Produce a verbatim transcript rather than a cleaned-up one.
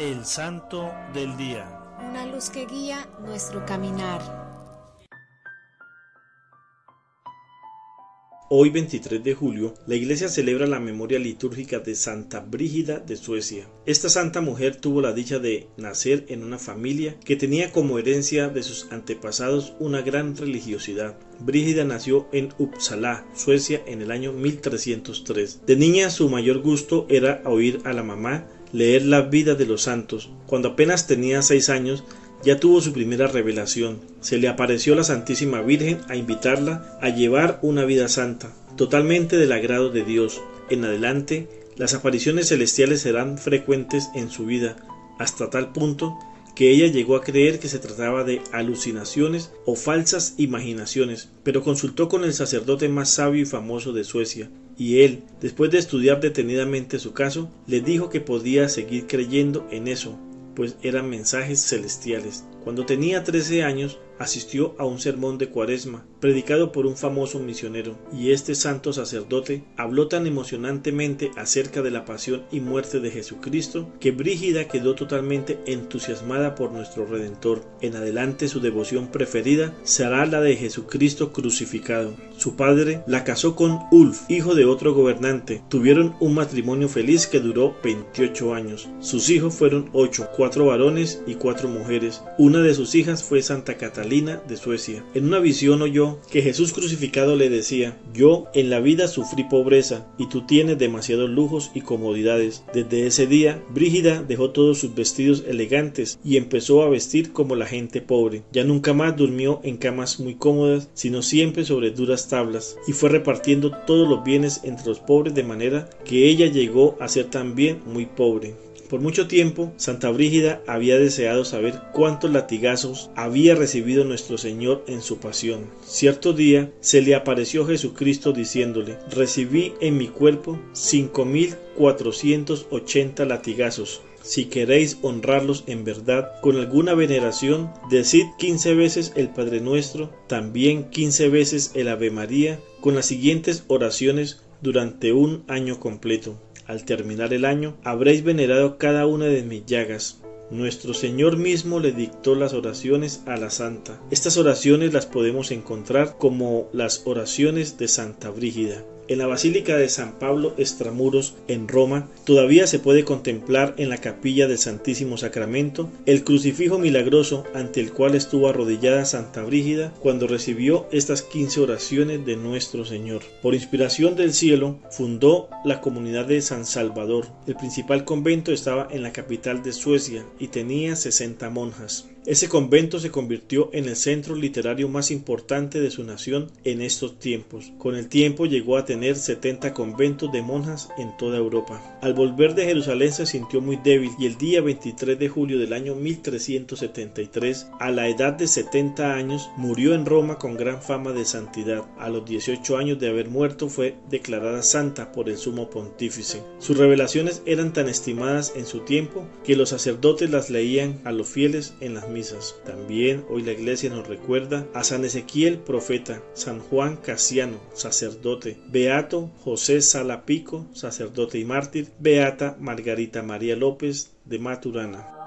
El Santo del Día. Una luz que guía nuestro caminar. Hoy, veintitrés de julio, la Iglesia celebra la memoria litúrgica de Santa Brígida de Suecia. Esta santa mujer tuvo la dicha de nacer en una familia que tenía como herencia de sus antepasados una gran religiosidad. Brígida nació en Uppsala, Suecia, en el año mil trescientos tres. De niña, su mayor gusto era oír a la mamá leer la vida de los santos. Cuando apenas tenía seis años, ya tuvo su primera revelación. Se le apareció la Santísima Virgen a invitarla a llevar una vida santa, totalmente del agrado de Dios. En adelante, las apariciones celestiales serán frecuentes en su vida, hasta tal punto que ella llegó a creer que se trataba de alucinaciones o falsas imaginaciones, pero consultó con el sacerdote más sabio y famoso de Suecia, y él, después de estudiar detenidamente su caso, le dijo que podía seguir creyendo en eso, pues eran mensajes celestiales. Cuando tenía trece años, asistió a un sermón de Cuaresma, predicado por un famoso misionero, y este santo sacerdote habló tan emocionantemente acerca de la pasión y muerte de Jesucristo, que Brígida quedó totalmente entusiasmada por nuestro Redentor. En adelante, su devoción preferida será la de Jesucristo crucificado. Su padre la casó con Ulf, hijo de otro gobernante. Tuvieron un matrimonio feliz que duró veintiocho años. Sus hijos fueron ocho, cuatro varones y cuatro mujeres. Una de sus hijas fue Santa Catalina Lina de Suecia. En una visión oyó que Jesús crucificado le decía: yo en la vida sufrí pobreza y tú tienes demasiados lujos y comodidades. Desde ese día, Brígida dejó todos sus vestidos elegantes y empezó a vestir como la gente pobre. Ya nunca más durmió en camas muy cómodas, sino siempre sobre duras tablas, y fue repartiendo todos los bienes entre los pobres, de manera que ella llegó a ser también muy pobre. Por mucho tiempo, Santa Brígida había deseado saber cuántos latigazos había recibido nuestro Señor en su pasión. Cierto día se le apareció Jesucristo diciéndole: recibí en mi cuerpo cinco mil cuatrocientos ochenta latigazos. Si queréis honrarlos en verdad con alguna veneración, decid quince veces el Padre Nuestro, también quince veces el Ave María, con las siguientes oraciones durante un año completo. Al terminar el año, habréis venerado cada una de mis llagas. Nuestro Señor mismo le dictó las oraciones a la santa. Estas oraciones las podemos encontrar como las oraciones de Santa Brígida. En la Basílica de San Pablo Extramuros, en Roma, todavía se puede contemplar en la capilla del Santísimo Sacramento el crucifijo milagroso ante el cual estuvo arrodillada Santa Brígida cuando recibió estas quince oraciones de nuestro Señor. Por inspiración del cielo, fundó la comunidad de San Salvador. El principal convento estaba en la capital de Suecia y tenía sesenta monjas. Ese convento se convirtió en el centro literario más importante de su nación en estos tiempos. Con el tiempo llegó a tener setenta conventos de monjas en toda Europa. Al volver de Jerusalén se sintió muy débil y el día veintitrés de julio del año mil trescientos setenta y tres, a la edad de setenta años, murió en Roma con gran fama de santidad. A los dieciocho años de haber muerto fue declarada santa por el sumo pontífice. Sus revelaciones eran tan estimadas en su tiempo que los sacerdotes las leían a los fieles en las misas. También hoy la Iglesia nos recuerda a San Ezequiel profeta, San Juan Casiano sacerdote, Beato José Salapico sacerdote y mártir, Beata Margarita María López de Maturana.